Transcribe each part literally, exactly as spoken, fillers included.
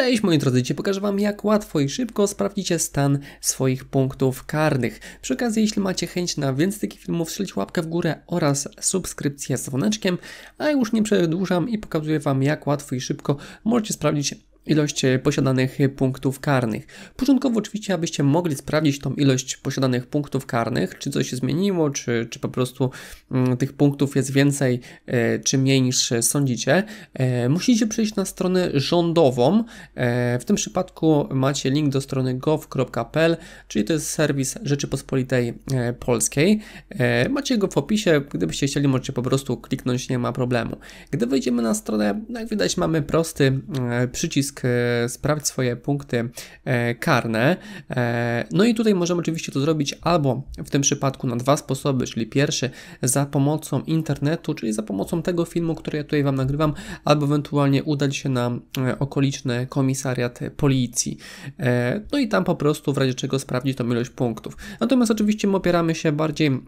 Cześć moi drodzy, dzisiaj pokażę Wam, jak łatwo i szybko sprawdzicie stan swoich punktów karnych. Przy okazji, jeśli macie chęć na więcej takich filmów, strzelcie łapkę w górę oraz subskrypcję z dzwoneczkiem, a już nie przedłużam i pokazuję Wam, jak łatwo i szybko możecie sprawdzić ilość posiadanych punktów karnych. Początkowo oczywiście, abyście mogli sprawdzić tą ilość posiadanych punktów karnych, czy coś się zmieniło, czy, czy po prostu m, tych punktów jest więcej e, czy mniej niż sądzicie, e, musicie przejść na stronę rządową. E, w tym przypadku macie link do strony gov kropka pl, czyli to jest serwis Rzeczypospolitej e, Polskiej. E, macie go w opisie, gdybyście chcieli możecie po prostu kliknąć, nie ma problemu. Gdy wejdziemy na stronę, jak widać mamy prosty e, przycisk sprawdź swoje punkty e, karne. E, no i tutaj możemy oczywiście to zrobić albo w tym przypadku na dwa sposoby, czyli pierwszy za pomocą internetu, czyli za pomocą tego filmu, który ja tutaj Wam nagrywam, albo ewentualnie udać się na e, okoliczny komisariat policji. E, no i tam po prostu w razie czego sprawdzić tą ilość punktów. Natomiast oczywiście my opieramy się bardziej e,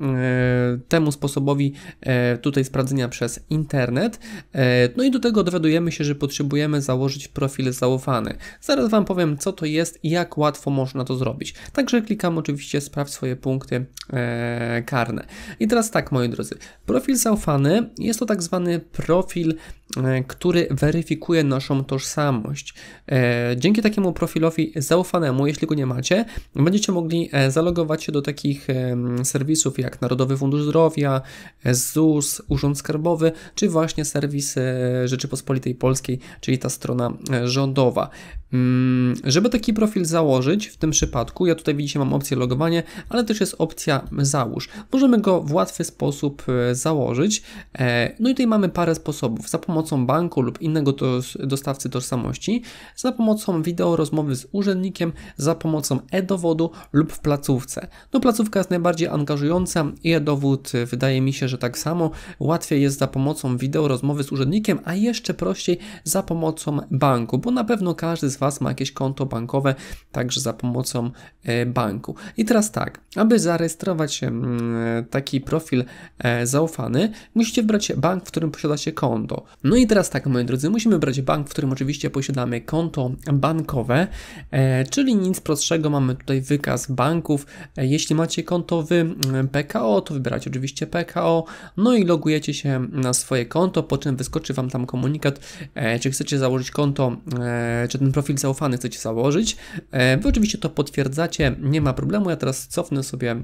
temu sposobowi e, tutaj sprawdzenia przez internet. E, no i do tego dowiadujemy się, że potrzebujemy założyć profil zaufany. Zaraz Wam powiem, co to jest i jak łatwo można to zrobić. Także klikam oczywiście sprawdź swoje punkty e, karne. I teraz tak, moi drodzy. Profil zaufany jest to tak zwany profil, e, który weryfikuje naszą tożsamość. E, dzięki takiemu profilowi zaufanemu, jeśli go nie macie, będziecie mogli e, zalogować się do takich e, serwisów jak Narodowy Fundusz Zdrowia, e, ZUS, Urząd Skarbowy, czy właśnie serwis e, Rzeczypospolitej Polskiej, czyli ta strona e, rządowa. Żeby taki profil założyć, w tym przypadku, ja tutaj widzicie mam opcję logowanie, ale też jest opcja załóż. Możemy go w łatwy sposób założyć. No i tutaj mamy parę sposobów. Za pomocą banku lub innego dostawcy tożsamości, za pomocą wideo rozmowy z urzędnikiem, za pomocą e-dowodu lub w placówce. No placówka jest najbardziej angażująca i e-dowód wydaje mi się, że tak samo. Łatwiej jest za pomocą wideo rozmowy z urzędnikiem, a jeszcze prościej za pomocą banku, bo na pewno każdy z Was ma jakieś konto bankowe, także za pomocą e, banku. I teraz tak, aby zarejestrować e, taki profil e, zaufany, musicie wybrać bank, w którym posiadacie konto. No i teraz tak, moi drodzy, musimy brać bank, w którym oczywiście posiadamy konto bankowe, e, czyli nic prostszego, mamy tutaj wykaz banków. E, jeśli macie konto Wy P K O, to wybieracie oczywiście P K O, no i logujecie się na swoje konto, po czym wyskoczy Wam tam komunikat, e, czy chcecie założyć konto, e, czy ten profil zaufany chcecie założyć. Wy oczywiście to potwierdzacie, nie ma problemu. Ja teraz cofnę sobie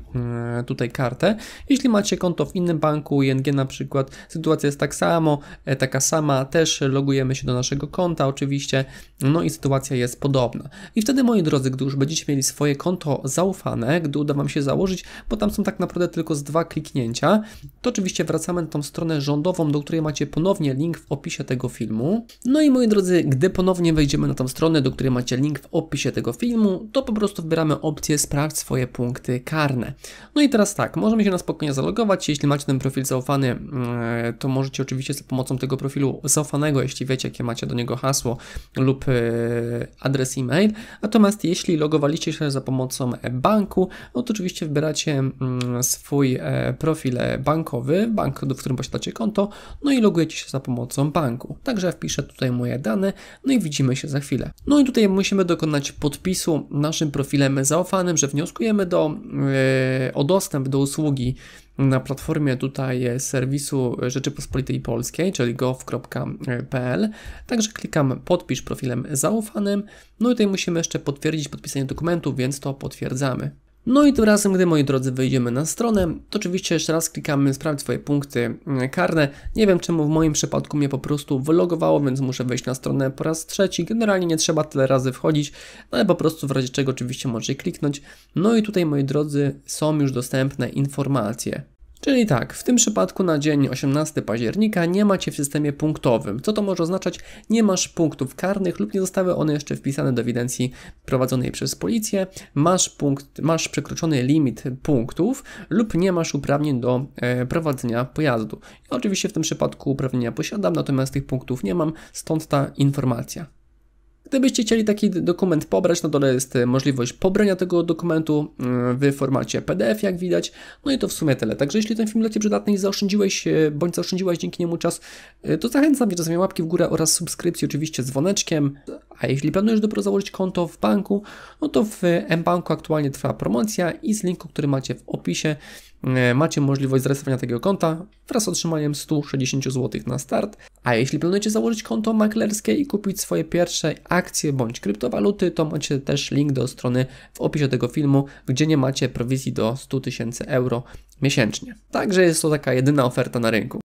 tutaj kartę. Jeśli macie konto w innym banku, I N G na przykład, sytuacja jest tak samo, taka sama, też logujemy się do naszego konta oczywiście, no i sytuacja jest podobna. I wtedy, moi drodzy, gdy już będziecie mieli swoje konto zaufane, gdy uda Wam się założyć, bo tam są tak naprawdę tylko z dwa kliknięcia, to oczywiście wracamy na tą stronę rządową, do której macie ponownie link w opisie tego filmu. No i, moi drodzy, gdy ponownie wejdziemy na tą stronę, do której macie link w opisie tego filmu, to po prostu wybieramy opcję sprawdź swoje punkty karne. No i teraz tak, możemy się na spokojnie zalogować. Jeśli macie ten profil zaufany, to możecie oczywiście za pomocą tego profilu zaufanego, jeśli wiecie, jakie macie do niego hasło lub adres e-mail. Natomiast jeśli logowaliście się za pomocą banku, no to oczywiście wybieracie swój profil bankowy, bank, w którym posiadacie konto, no i logujecie się za pomocą banku. Także wpiszę tutaj moje dane, no i widzimy się za chwilę. No i tutaj musimy dokonać podpisu naszym profilem zaufanym, że wnioskujemy do, yy, o dostęp do usługi na platformie tutaj serwisu Rzeczypospolitej Polskiej, czyli gov kropka pl. Także klikam podpisz profilem zaufanym. No i tutaj musimy jeszcze potwierdzić podpisanie dokumentu, więc to potwierdzamy. No i tym razem, gdy, moi drodzy, wejdziemy na stronę, to oczywiście jeszcze raz klikamy sprawdź swoje punkty karne. Nie wiem czemu w moim przypadku mnie po prostu wylogowało, więc muszę wejść na stronę po raz trzeci. Generalnie nie trzeba tyle razy wchodzić, ale po prostu w razie czego oczywiście możecie kliknąć. No i tutaj, moi drodzy, są już dostępne informacje. Czyli tak, w tym przypadku na dzień osiemnastego października nie macie w systemie punktowym. Co to może oznaczać? Nie masz punktów karnych lub nie zostały one jeszcze wpisane do ewidencji prowadzonej przez policję. Masz, punkt, masz przekroczony limit punktów lub nie masz uprawnień do e, prowadzenia pojazdu. Ja oczywiście w tym przypadku uprawnienia posiadam, natomiast tych punktów nie mam, stąd ta informacja. Gdybyście chcieli taki dokument pobrać, na dole jest możliwość pobrania tego dokumentu w formacie P D F, jak widać. No i to w sumie tyle. Także jeśli ten film dla Ciebie przydatny i zaoszczędziłeś, bądź zaoszczędziłaś dzięki niemu czas, to zachęcam Cię do zostawienia łapki w górę oraz subskrypcji, oczywiście z dzwoneczkiem. A jeśli planujesz dopiero założyć konto w banku, no to w mBanku aktualnie trwa promocja i z linku, który macie w opisie, macie możliwość zarejestrowania takiego konta wraz z otrzymaniem stu sześćdziesięciu złotych na start. A jeśli planujecie założyć konto maklerskie i kupić swoje pierwsze akcje bądź kryptowaluty, to macie też link do strony w opisie tego filmu, gdzie nie macie prowizji do stu tysięcy euro miesięcznie. Także jest to taka jedyna oferta na rynku.